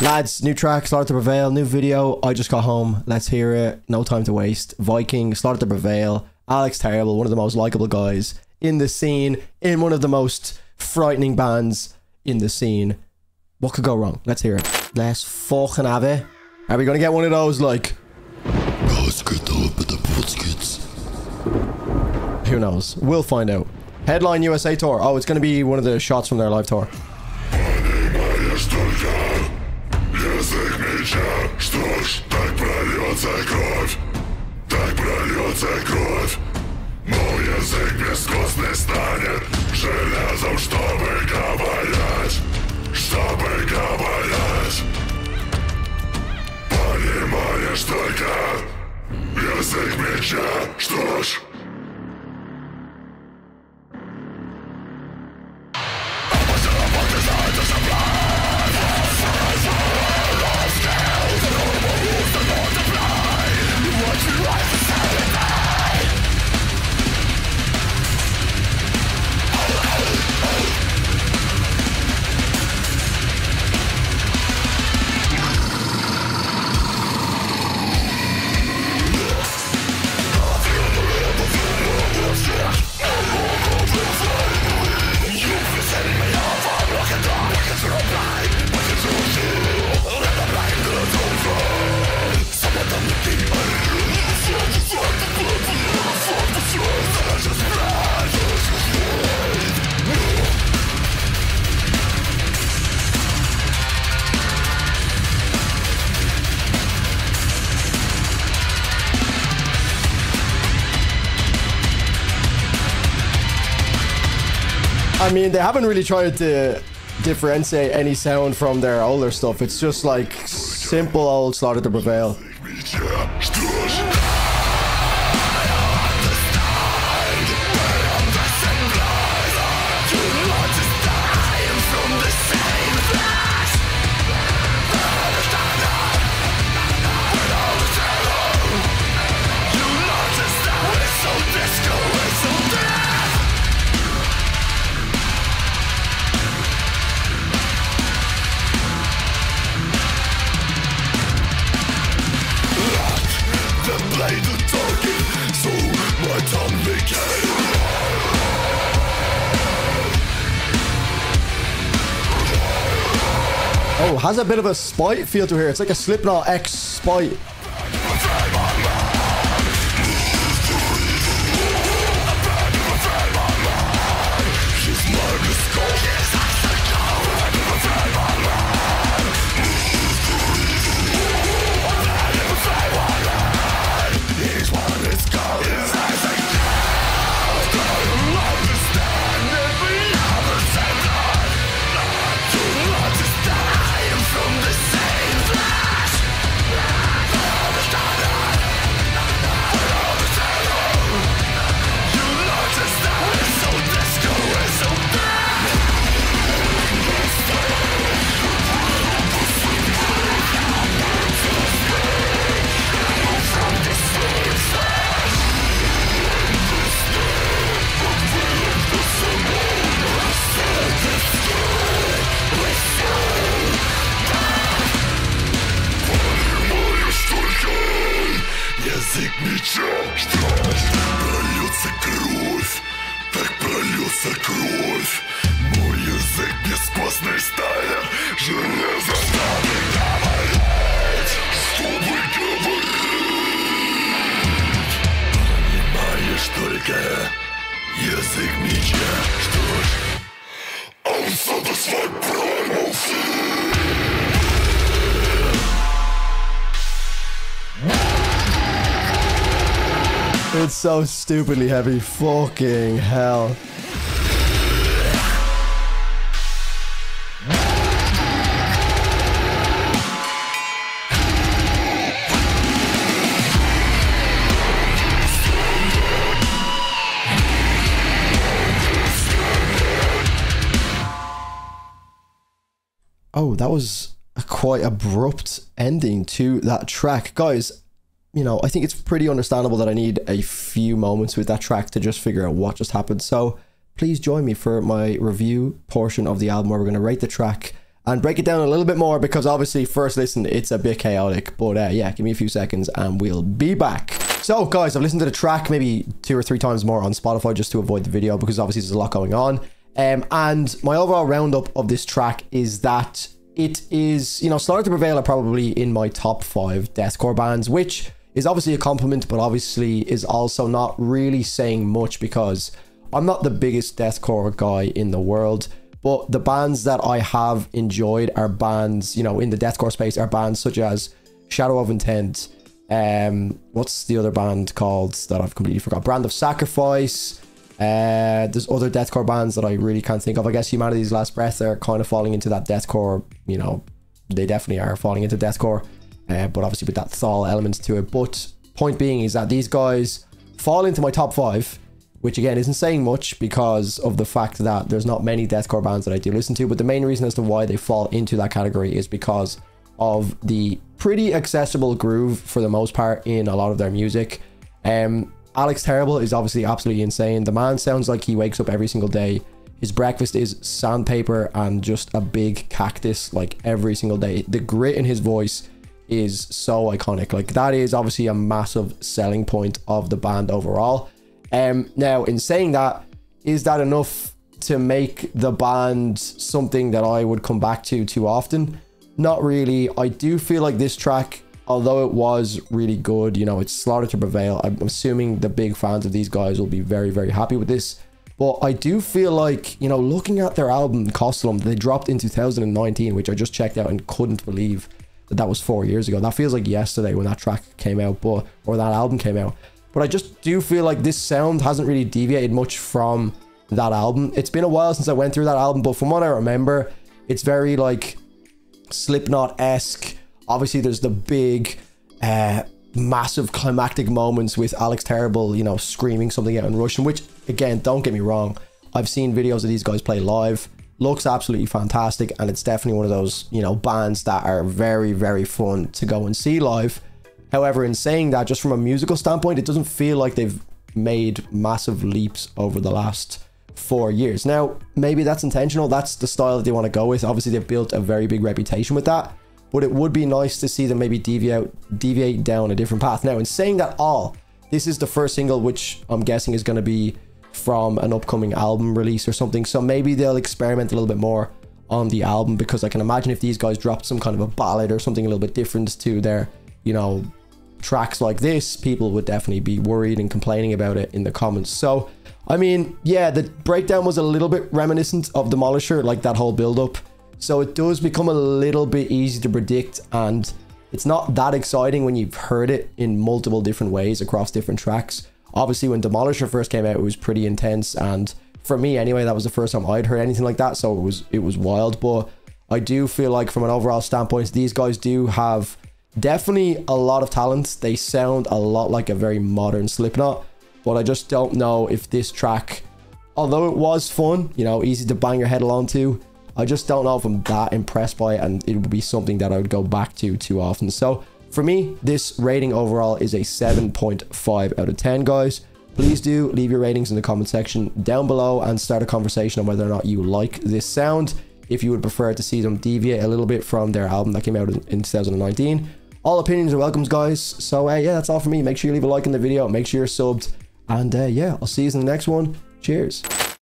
Lads, new track, Slaughter to Prevail, new video. I just got home. Let's hear it. No time to waste. Viking, Slaughter to Prevail. Alex Terrible, one of the most likable guys in the scene, in one of the most frightening bands in the scene. What could go wrong? Let's hear it. Let's fucking have it. Are we gonna get one of those, like... Who knows? We'll find out. Headline USA tour. Oh, it's gonna be one of the shots from their live tour. I mean, they haven't really tried to differentiate any sound from their older stuff. It's just like simple old Slaughter to Prevail. Oh, has a bit of a Spite feel to here. It's like a Slipknot X Spite. It's so stupidly heavy. Fucking hell. Oh, that was a quite abrupt ending to that track. Guys, you know, I think it's pretty understandable that I need a few moments with that track to just figure out what just happened. So please join me for my review portion of the album where we're going to rate the track and break it down a little bit more, because obviously first listen it's a bit chaotic, but yeah, give me a few seconds and we'll be back. So guys, I've listened to the track maybe 2 or 3 times more on Spotify just to avoid the video, because obviously there's a lot going on, and my overall roundup of this track is that it is, you know, Slaughter to Prevail are probably in my top 5 deathcore bands, which is obviously a compliment, but obviously is also not really saying much, because I'm not the biggest deathcore guy in the world, but the bands that I have enjoyed are bands, you know, in the deathcore space, are bands such as Shadow of Intent, what's the other band called that I've completely forgot, Brand of Sacrifice, there's other deathcore bands that I really can't think of. I guess Humanity's Last Breath, they're kind of falling into that deathcore, you know, they definitely are falling into deathcore, but obviously with that Thal element to it. But point being is that these guys fall into my top 5, which again isn't saying much because of the fact that there's not many deathcore bands that I do listen to, but the main reason as to why they fall into that category is because of the pretty accessible groove for the most part in a lot of their music. Alex Terrible is obviously absolutely insane. The man sounds like he wakes up every single day, his breakfast is sandpaper and just a big cactus, like every single day. The grit in his voice is so iconic, like that is obviously a massive selling point of the band overall. Now, in saying that, is that enough to make the band something that I would come back to too often? Not really. I do feel like this track, although it was really good, you know, it's Slaughter to Prevail, I'm assuming the big fans of these guys will be very, very happy with this. But I do feel like, you know, looking at their album, Kostolom, they dropped in 2019, which I just checked out and couldn't believe that that was 4 years ago. That feels like yesterday when that track came out, but, or that album came out. But I just do feel like this sound hasn't really deviated much from that album. It's been a while since I went through that album, but from what I remember, it's very like Slipknot-esque. Obviously, there's the big, massive climactic moments with Alex Terrible, you know, screaming something out in Russian, which, again, don't get me wrong, I've seen videos of these guys play live. Looks absolutely fantastic, and it's definitely one of those, you know, bands that are very, very fun to go and see live. However, in saying that, just from a musical standpoint, it doesn't feel like they've made massive leaps over the last 4 years. Now, maybe that's intentional. That's the style that they want to go with. Obviously, they've built a very big reputation with that, but it would be nice to see them maybe deviate down a different path. Now, in saying that all, this is the first single, which I'm guessing is going to be from an upcoming album release or something. So maybe they'll experiment a little bit more on the album, because I can imagine if these guys dropped some kind of a ballad or something a little bit different to their, you know, tracks like this, people would definitely be worried and complaining about it in the comments. So I mean, yeah, the breakdown was a little bit reminiscent of Demolisher, like that whole build-up, so it does become a little bit easy to predict, and it's not that exciting when you've heard it in multiple different ways across different tracks. Obviously, when Demolisher first came out, it was pretty intense, and for me anyway, that was the first time I'd heard anything like that, so it was wild. But I do feel like from an overall standpoint, these guys do have definitely a lot of talent. They sound a lot like a very modern Slipknot, but I just don't know if this track, although it was fun, you know, easy to bang your head along to, I just don't know if I'm that impressed by it, and it would be something that I would go back to too often. So for me, this rating overall is a 7.5 out of 10, guys. Please do leave your ratings in the comment section down below and start a conversation on whether or not you like this sound, if you would prefer to see them deviate a little bit from their album that came out in 2019. All opinions are welcome, guys. So yeah, that's all for me. Make sure you leave a like in the video, make sure you're subbed, and yeah, I'll see you in the next one. Cheers.